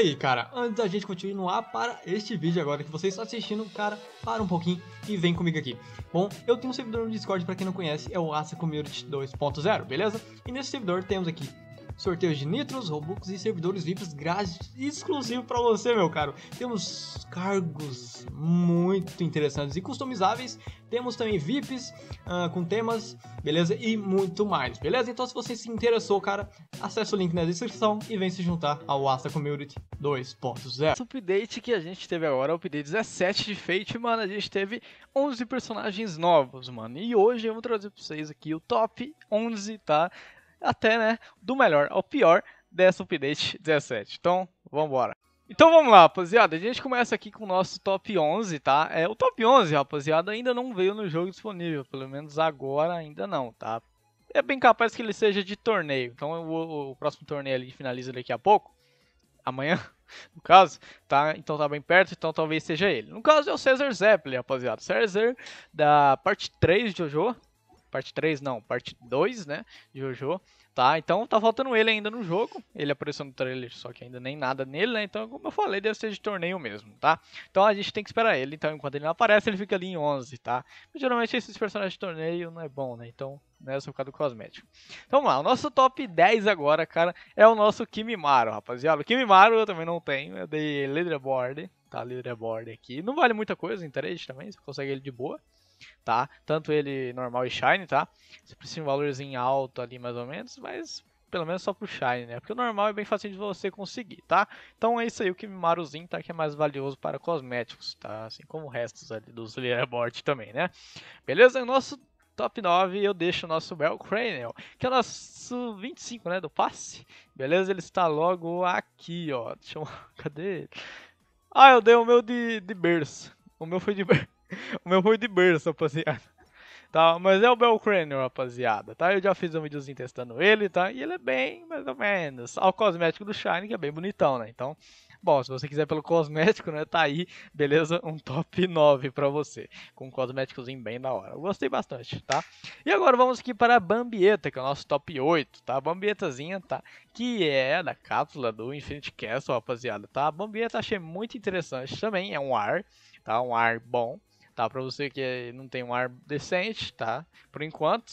Pera aí, cara, antes da gente continuar para este vídeo agora que você está assistindo, cara, para um pouquinho e vem comigo aqui. Bom, eu tenho um servidor no Discord, para quem não conhece, é o Asa Community 2.0, beleza? E nesse servidor temos aqui sorteios de nitros, robux e servidores VIPs grátis exclusivo para você, meu caro. Temos cargos muito interessantes e customizáveis. Temos também VIPs com temas, beleza? E muito mais, beleza? Então se você se interessou, cara, acessa o link na descrição e vem se juntar ao Asa Community 2.0. Esse update que a gente teve agora é o update 17 de Fate, mano. A gente teve 11 personagens novos, mano. E hoje eu vou trazer para vocês aqui o top 11, tá? Até, né, do melhor ao pior dessa update 17. Então, vambora. Então vamos lá, rapaziada. A gente começa aqui com o nosso top 11, tá? É, o top 11, rapaziada, ainda não veio no jogo disponível. Pelo menos agora ainda não, tá? É bem capaz que ele seja de torneio. Então o próximo torneio ali finaliza daqui a pouco. Amanhã, no caso, tá? Então tá bem perto, então talvez seja ele. No caso é o Cesar Zeppelin, rapaziada. Cesar da parte 3 de Jojo. Parte 3 não, parte 2, né, de Jojo, tá? Então tá faltando ele ainda no jogo, ele apareceu no trailer, só que ainda nem nada nele, né? Então, como eu falei, deve ser de torneio mesmo, tá? Então a gente tem que esperar ele, então enquanto ele não aparece, ele fica ali em 11, tá? Mas, geralmente esses personagens de torneio não é bom, né? Então, né, é só por causa do cosmético. Então vamos lá, o nosso top 10 agora, cara, é o nosso Kimimaro, rapaziada. O Kimimaro eu também não tenho, eu dei leaderboard, tá? Leaderboard aqui, não vale muita coisa em trade também, você consegue ele de boa. Tá? Tanto ele normal e shine, tá? Você precisa de um valorzinho alto ali mais ou menos, mas pelo menos só pro shine, né? Porque o normal é bem fácil de você conseguir, tá? Então é isso aí, o Kimimaruzinho, tá? Que é mais valioso para cosméticos, tá? Assim como o resto ali dos leaderboard também, né? Beleza? O nosso top 9 eu deixo o nosso Belcranium, que é o nosso 25, né? Do passe. Beleza? Ele está logo aqui, ó. Deixa eu... Cadê ele? Ah, eu dei o meu de berço. O meu foi de berço. O meu foi de berço, rapaziada. Tá, mas é o Belcranium, rapaziada, tá? Eu já fiz um videozinho testando ele, tá? E ele é bem, mais ou menos, ao cosmético do Shine, que é bem bonitão, né? Então, bom, se você quiser pelo cosmético, né? Tá aí, beleza? Um top 9 pra você. Com um cosméticozinho bem da hora. Eu gostei bastante, tá? E agora vamos aqui para a Bambieta, que é o nosso top 8, tá? A Bambietazinha, tá? Que é da cápsula do Infinite Castle, rapaziada, tá? A Bambieta achei muito interessante também. É um ar, tá? Um ar bom. Tá, pra você que não tem um ar decente, tá? Por enquanto,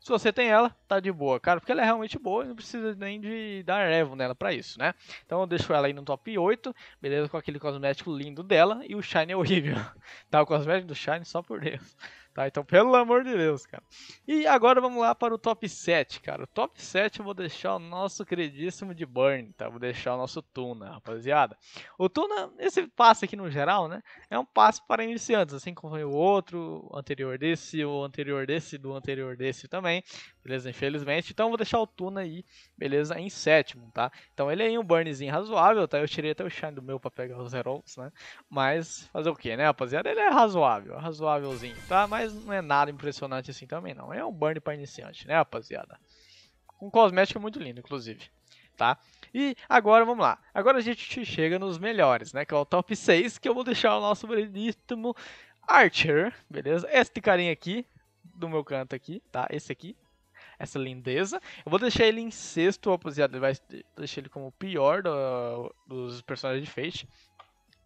se você tem ela, tá de boa, cara. Porque ela é realmente boa e não precisa nem de dar evo nela pra isso, né? Então eu deixo ela aí no top 8, beleza? Com aquele cosmético lindo dela e o shine é horrível. Tá, o cosmético do shine só por Deus. Tá, então pelo amor de Deus, cara. E agora vamos lá para o top 7, cara. O top 7 eu vou deixar o nosso queridíssimo de Burn, tá? Vou deixar o nosso Tuna, rapaziada. O Tuna, esse passe aqui no geral, né? É um passe para iniciantes, assim como o outro, o anterior desse, do anterior desse também. Beleza? Infelizmente. Então eu vou deixar o Tuna aí, beleza? Em sétimo, tá? Então ele é um burnzinho razoável, tá? Eu tirei até o shine do meu pra pegar os heróis, né? Mas fazer o que, né, rapaziada? Ele é razoável, razoávelzinho, tá? Mas não é nada impressionante assim também, não. É um burn para iniciante, né, rapaziada? Um cosmético muito lindo, inclusive, tá? E agora, vamos lá. Agora a gente chega nos melhores, né? Que é o top 6, que eu vou deixar o nosso belíssimo Archer, beleza? Este carinha aqui, do meu canto aqui, tá? Esse aqui. Essa lindeza. Eu vou deixar ele em sexto, rapaziada. Vai deixar ele como o pior dos personagens de Fate.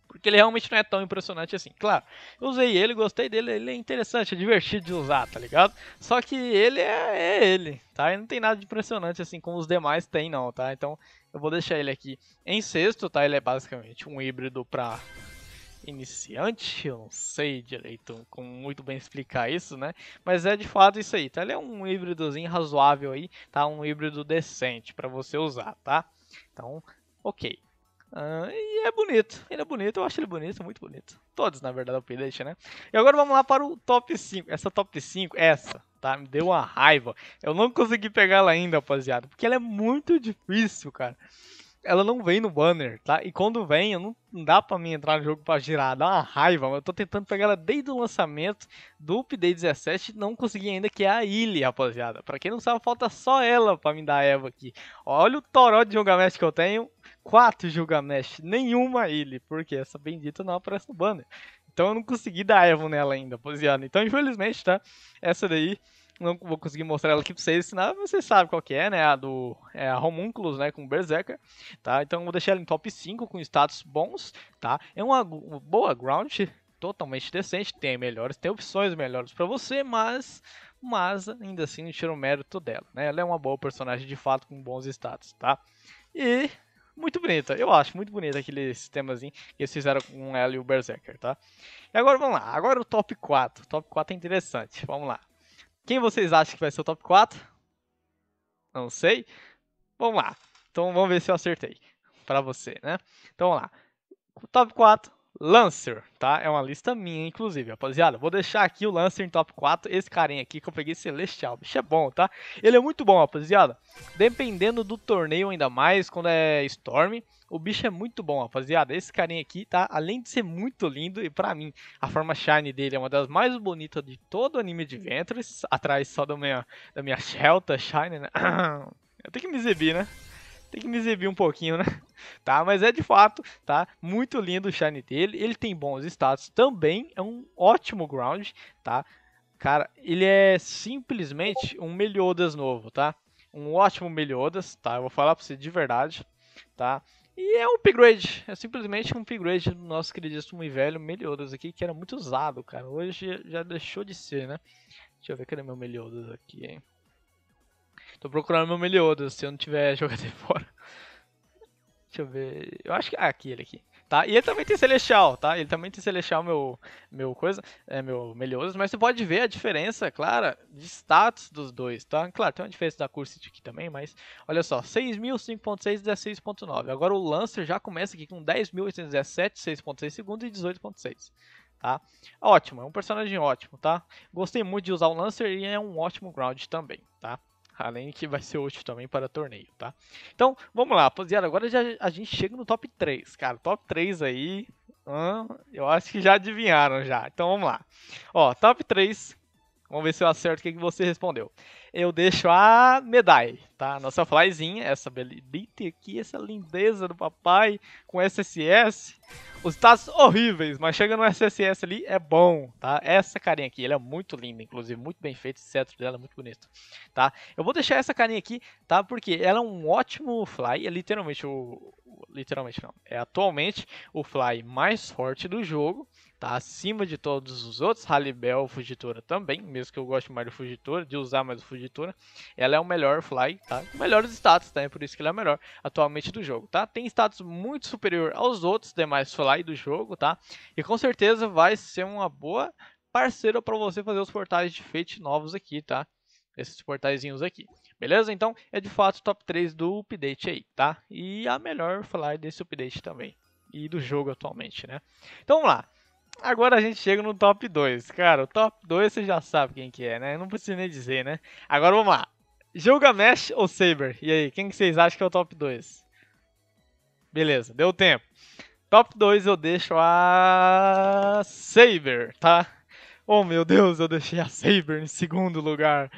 Porque ele realmente não é tão impressionante assim. Claro, eu usei ele, gostei dele, ele é interessante, é divertido de usar, tá ligado? Só que ele é ele, tá? E não tem nada de impressionante assim como os demais tem não, tá? Então eu vou deixar ele aqui em sexto, tá? Ele é basicamente um híbrido pra iniciante, eu não sei direito como muito bem explicar isso, né? Mas é de fato isso aí, tá? Ele é um híbridozinho razoável aí, tá? Um híbrido decente pra você usar, tá? Então, ok. E é bonito, ele é bonito, eu acho ele bonito, muito bonito. Todos, na verdade, o update, né? E agora vamos lá para o top 5. Essa top 5, essa, tá? Me deu uma raiva. Eu não consegui pegar ela ainda, rapaziada, porque ela é muito difícil, cara. Ela não vem no banner, tá? E quando vem, não dá pra mim entrar no jogo pra girar, dá uma raiva. Mas eu tô tentando pegar ela desde o lançamento do update 17 e não consegui ainda, que é a Illy, rapaziada. Pra quem não sabe, falta só ela pra me dar Eva aqui. Olha o toró de Jogamesh que eu tenho. 4 Gilgamesh, nenhuma Illy, porque essa bendita não aparece no banner. Então eu não consegui dar Evo nela ainda, rapaziada. Então infelizmente, tá? Essa daí Não vou conseguir mostrar ela aqui pra vocês, senão vocês sabem qual que é, né? É a Homunculus, né? Com o Berserker, tá? Então eu vou deixar ela em top 5 com status bons, tá? É uma boa ground, totalmente decente, tem melhores, tem opções melhores pra você, mas ainda assim não tira o mérito dela, né? Ela é uma boa personagem de fato com bons status, tá? E muito bonita, eu acho muito bonita aquele sistemazinho que eles fizeram com ela e o Berserker, tá? E agora vamos lá, agora o top 4. O top 4 é interessante, vamos lá. Quem vocês acham que vai ser o top 4? Não sei. Vamos lá. Então vamos ver se eu acertei pra você, né? Então vamos lá. O top 4, Lancer, tá? É uma lista minha, inclusive, rapaziada. Vou deixar aqui o Lancer em top 4. Esse carinha aqui que eu peguei, Celestial. O bicho é bom, tá? Ele é muito bom, rapaziada. Dependendo do torneio ainda mais, quando é Storm, o bicho é muito bom, rapaziada. Esse carinha aqui, tá? Além de ser muito lindo, e pra mim, a forma shiny dele é uma das mais bonitas de todo o anime de Ventress. Atrás só da minha Shelta shiny, né? Eu tenho que me exibir, né? Tem que me exibir um pouquinho, né? Tá, mas é de fato, tá? Muito lindo o shiny dele. Ele tem bons status também. É um ótimo ground, tá? Cara, ele é simplesmente um Meliodas novo, tá? Um ótimo Meliodas, tá? Eu vou falar pra você de verdade, tá? E é um upgrade, é simplesmente um upgrade do nosso queridíssimo e velho Meliodas aqui, que era muito usado, cara. Hoje já deixou de ser, né? Deixa eu ver, cadê meu Meliodas aqui, hein? Tô procurando meu Meliodas, se eu não tiver jogado ele fora. Deixa eu ver. Eu acho que... Ah, aqui, ele aqui. Tá? E ele também tem Celestial, tá? Ele também tem Celestial, meu Meliodas. Mas você pode ver a diferença, claro, de status dos dois, tá? Claro, tem uma diferença da Cursit aqui também, mas... Olha só, 6.000, 5.6, 16.9. Agora o Lancer já começa aqui com 10.817, 6.6 segundos e 18.6. Tá? Ótimo, é um personagem ótimo, tá? Gostei muito de usar o Lancer e é um ótimo ground também, tá? Além que vai ser útil também para torneio, tá? Então, vamos lá, rapaziada. Agora já a gente chega no top 3, cara. Top 3 aí, eu acho que já adivinharam já. Então, vamos lá. Ó, top 3. Vamos ver se eu acerto o que você respondeu. Eu deixo a Medai, tá? Nossa flyzinha, essa belita aqui, essa lindeza do papai com SSS. Os status horríveis, mas chega no SSS ali, é bom, tá? Essa carinha aqui, ela é muito linda, inclusive, muito bem feita, esse cetro dela é muito bonito, tá? Eu vou deixar essa carinha aqui, tá? Porque ela é um ótimo fly, é literalmente o... Literalmente não, é atualmente o fly mais forte do jogo. Tá acima de todos os outros, Halibel, Fujitora também, mesmo que eu goste mais do Fujitora, de usar mais o Fujitora, ela é o melhor fly, tá? Melhores status, tá? É por isso que ela é o melhor atualmente do jogo, tá? Tem status muito superior aos outros demais fly do jogo, tá? E com certeza vai ser uma boa parceira para você fazer os portais de Fate novos aqui, tá? Esses portaizinhos aqui, beleza? Então é de fato o top 3 do update aí, tá? E a melhor fly desse update também, e do jogo atualmente, né? Então vamos lá. Agora a gente chega no top 2, cara, o top 2 você já sabe quem que é, né? Não precisa nem dizer, né? Agora vamos lá, Jogamesh ou Saber? E aí, quem que vocês acham que é o top 2? Beleza, deu tempo. Top 2 eu deixo a Saber, tá? Oh meu Deus, eu deixei a Saber em segundo lugar.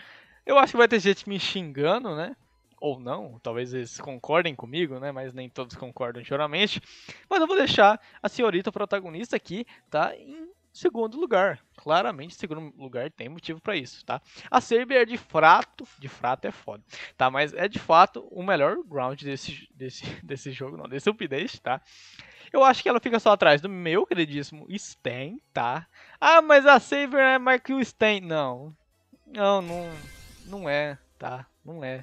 Eu acho que vai ter gente me xingando, né? Ou não, talvez eles concordem comigo, né? Mas nem todos concordam, geralmente. Mas eu vou deixar a senhorita protagonista aqui, tá? Em segundo lugar. Claramente, em segundo lugar tem motivo pra isso, tá? A Saber é de fato é foda, tá? Mas é de fato o melhor ground desse jogo, não, desse update, tá? Eu acho que ela fica só atrás do meu queridíssimo Stan, tá? Ah, mas a Saber é mais que o Stan. Não, não, não, não é, tá? Não é.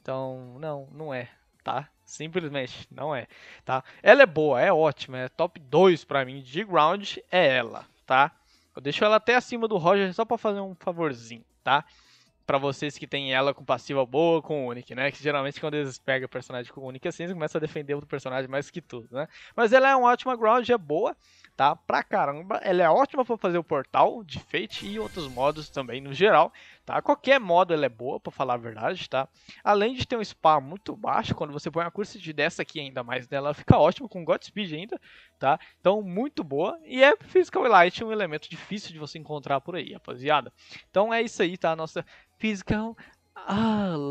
Então, não, não é, tá? Simplesmente não é, tá? Ela é boa, é ótima, é top 2 pra mim de ground, é ela, tá? Eu deixo ela até acima do Roger só pra fazer um favorzinho, tá? Pra vocês que tem ela com passiva boa, com Unique, né? Que geralmente quando eles pegam personagem com Unique assim, eles começam a defender outro personagem mais que tudo, né? Mas ela é uma ótima ground, é boa, tá? Pra caramba, ela é ótima pra fazer o portal de Fate e outros modos também no geral, tá? Qualquer modo ela é boa, pra falar a verdade, tá? Além de ter um spam muito baixo, quando você põe uma cursa de dessa aqui ainda mais nela, fica ótimo com Godspeed ainda, tá? Então, muito boa. E é Physical Elite, um elemento difícil de você encontrar por aí, rapaziada. Então, é isso aí, tá? A nossa... Physical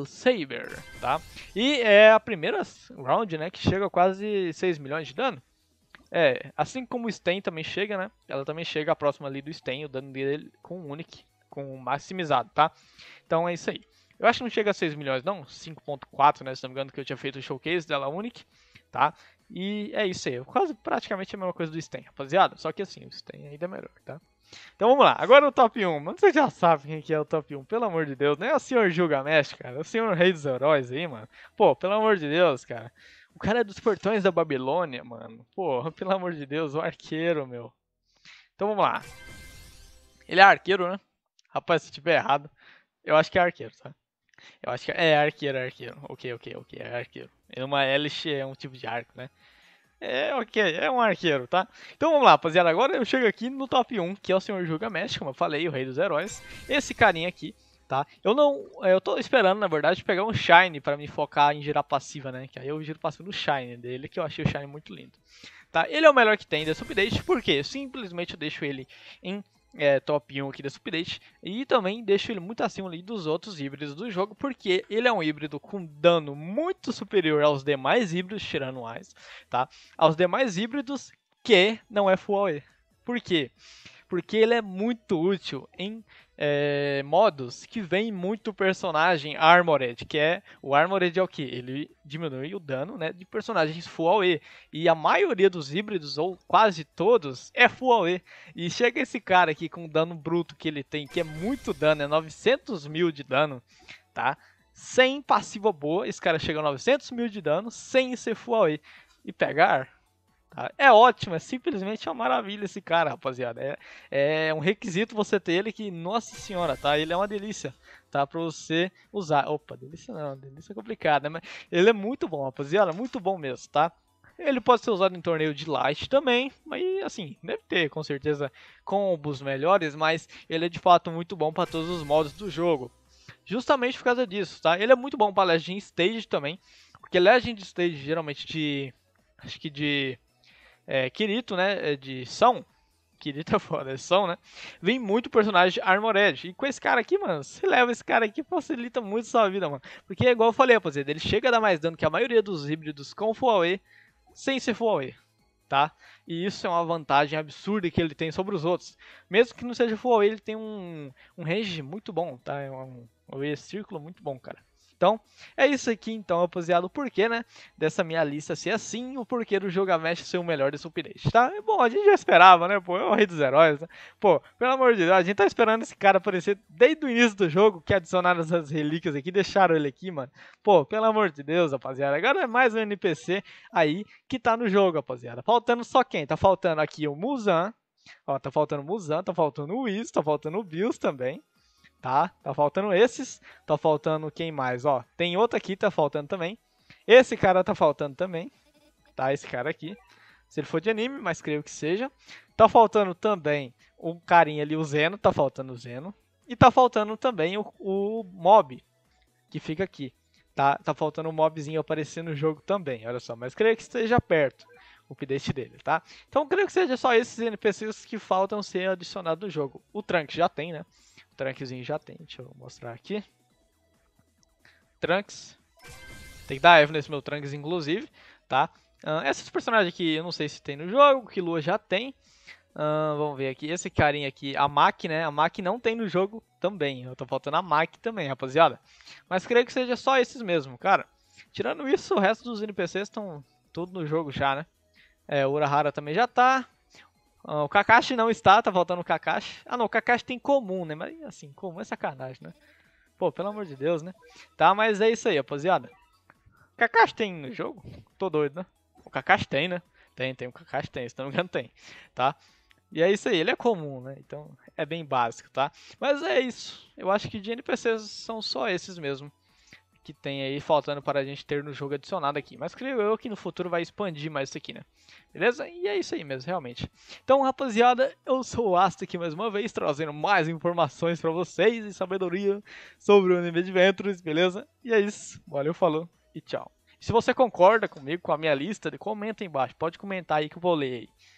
Saber, tá? E é a primeira round, né, que chega a quase 6 milhões de dano. É, assim como o Stain também chega, né? Ela também chega a próxima ali do Stain, o dano dele com o Unique. com maximizado, tá? Então é isso aí. Eu acho que não chega a 6 milhões, não. 5.4, né? Se não me engano, que eu tinha feito o showcase dela única, tá? E é isso aí. Quase praticamente a mesma coisa do Stain, rapaziada. Só que assim, o Stain ainda é melhor, tá? Então vamos lá. Agora o top 1. Mano, vocês já sabem quem que é o top 1. Pelo amor de Deus. Não é o senhor Gilgamesh, cara. É o senhor rei dos heróis aí, mano. Pô, pelo amor de Deus, cara. O cara é dos portões da Babilônia, mano. Pô, pelo amor de Deus. O arqueiro, meu. Então vamos lá. Ele é arqueiro, né? Rapaz, se eu tiver errado, eu acho que é arqueiro, tá? Eu acho que é arqueiro, arqueiro. Ok, é arqueiro. É uma hélice, é um tipo de arco, né? É, ok, é um arqueiro, tá? Então vamos lá, rapaziada. Agora eu chego aqui no top 1, que é o senhor Jogamesh, como eu falei, o rei dos heróis. Esse carinha aqui, tá? Eu tô esperando, na verdade, pegar um Shine pra me focar em girar passiva, né? Que aí eu giro passiva no Shine dele, que eu achei o Shine muito lindo. Tá? Ele é o melhor que tem desse update, porque simplesmente eu deixo ele em... top 1 aqui desse update, e também deixo ele muito acima ali dos outros híbridos do jogo, porque ele é um híbrido com dano muito superior aos demais híbridos, tirando o Ice, tá? Aos demais híbridos que não é Full AoE. Por quê? Porque ele é muito útil em modos que vem muito personagem Armored, que é... O Armored é o que? Ele diminui o dano, né, de personagens Full AoE. E a maioria dos híbridos, ou quase todos, é Full AoE. E chega esse cara aqui com o dano bruto que ele tem, que é muito dano, é 900 mil de dano, tá? Sem passiva boa, esse cara chega a 900 mil de dano, sem ser Full AoE. E pegar... Tá? É ótimo, é simplesmente uma maravilha esse cara, rapaziada. É um requisito você ter ele que, nossa senhora, tá? Ele é uma delícia, tá? Pra você usar. Opa, delícia não, delícia é complicada, mas ele é muito bom, rapaziada, muito bom mesmo, tá? Ele pode ser usado em torneio de light também, mas assim, deve ter com certeza combos melhores, mas ele é de fato muito bom para todos os modos do jogo. Justamente por causa disso, tá? Ele é muito bom pra Legend Stage também, porque Legend Stage geralmente Kirito, né, de São, Kirito é foda, é São, né, vem muito personagem Armored, e com esse cara aqui, mano, você leva esse cara aqui, facilita muito sua vida, mano, porque é igual eu falei, rapaziada, ele chega a dar mais dano que a maioria dos híbridos com Full AoE, sem ser Full AoE, tá, e isso é uma vantagem absurda que ele tem sobre os outros, mesmo que não seja Full AoE, ele tem um range muito bom, tá, é um círculo muito bom, cara. Então, é isso aqui, então, rapaziada, o porquê, né, dessa minha lista ser assim, o porquê do Jogamesh ser o melhor desse update, tá? Bom, a gente já esperava, né, pô, é o rei dos heróis, né? Pô, pelo amor de Deus, a gente tá esperando esse cara aparecer desde o início do jogo, que adicionaram essas relíquias aqui, deixaram ele aqui, mano. Pô, pelo amor de Deus, rapaziada, agora é mais um NPC aí que tá no jogo, rapaziada. Faltando só quem? Tá faltando aqui o Muzan, ó, tá faltando o Muzan, tá faltando o Whis, tá faltando o Bills também. Tá? Tá faltando esses, tá faltando quem mais, ó, tem outro aqui, tá faltando também, esse cara tá faltando também, tá, esse cara aqui, se ele for de anime, mas creio que seja, tá faltando também um carinha ali, o Zeno, tá faltando o Zeno, e tá faltando também o mob, que fica aqui, tá, tá faltando um mobzinho aparecer no jogo também, olha só, mas creio que esteja perto o update dele, tá, então creio que seja só esses NPCs que faltam ser adicionados no jogo, o Trunks já tem, né, Trunkzinho já tem, deixa eu mostrar aqui. Trunks. Tem que dar F nesse meu Trunks, inclusive, tá? Esses personagens aqui eu não sei se tem no jogo, que Lua já tem. Vamos ver aqui, esse carinha aqui, a Maki, né? A Maki não tem no jogo também, eu tô faltando a Maki também, rapaziada. Mas creio que seja só esses mesmo, cara. Tirando isso, o resto dos NPCs estão tudo no jogo já, né? O Urahara também já tá. O Kakashi não está, tá faltando o Kakashi. Ah não, o Kakashi tem comum, né? Mas assim, comum é sacanagem, né? Pô, pelo amor de Deus, né? Tá, mas é isso aí, rapaziada. Kakashi tem no jogo? Tô doido, né? O Kakashi tem, né? Tem, o Kakashi tem, se não me engano tem, tá? E é isso aí, ele é comum, né? Então é bem básico, tá? Mas é isso, eu acho que de NPCs são só esses mesmo que tem aí faltando para a gente ter no jogo adicionado aqui. Mas creio eu que no futuro vai expandir mais isso aqui, né? Beleza? E é isso aí mesmo, realmente. Então, rapaziada, eu sou o Asta aqui mais uma vez, trazendo mais informações para vocês e sabedoria sobre o anime de Ventures, beleza? E é isso. Valeu, falou e tchau. Se você concorda comigo, com a minha lista, comenta aí embaixo. Pode comentar aí que eu vou ler aí.